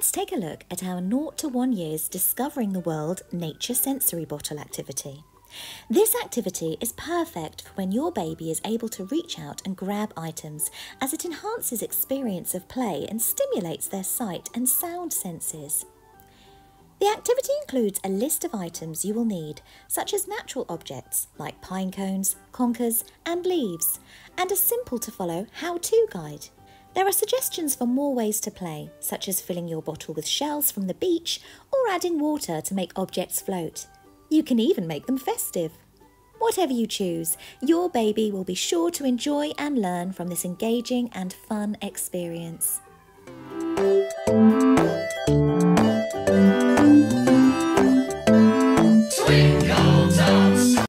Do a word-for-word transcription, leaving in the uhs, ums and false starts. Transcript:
Let's take a look at our zero to one years Discovering the World Nature Sensory Bottle activity. This activity is perfect for when your baby is able to reach out and grab items, as it enhances experience of play and stimulates their sight and sound senses. The activity includes a list of items you will need, such as natural objects like pine cones, conkers and leaves, and a simple to follow how-to guide. There are suggestions for more ways to play, such as filling your bottle with shells from the beach or adding water to make objects float. You can even make them festive. Whatever you choose, your baby will be sure to enjoy and learn from this engaging and fun experience.